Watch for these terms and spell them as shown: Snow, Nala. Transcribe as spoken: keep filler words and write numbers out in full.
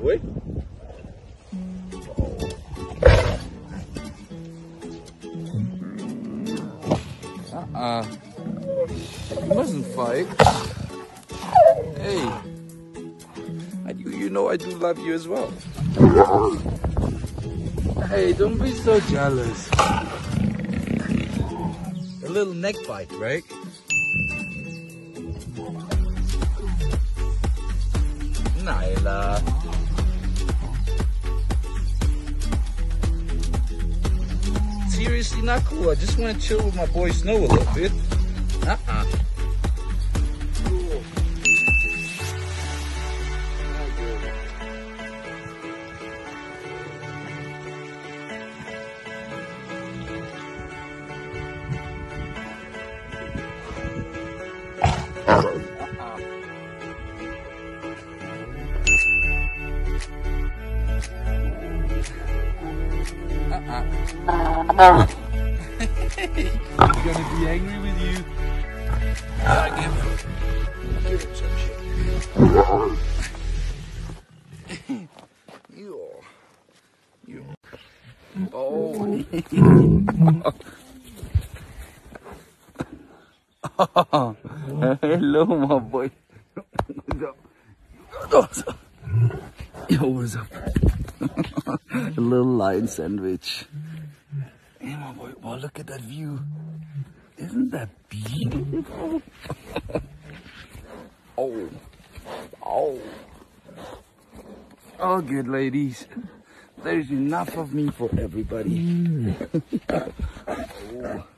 Ruhig. Ah, you mustn't fight. Hey, I, you know I do love you as well. Hey, don't be so jealous. A little neck bite, right? Nala. Seriously, not cool. I just want to chill with my boy Snow a little bit. Uh-uh. Cool. Uh-uh. He's gonna be angry with you. Gotta give him, give him some shit. Yo. Yo. Oh. Oh. Hello, my boy. What's up? Yo, what's up? A little lion sandwich. Hey, my boy, wow, look at that view. Isn't that beautiful? Oh. Oh. Oh, good ladies. There's enough of me for everybody. Oh.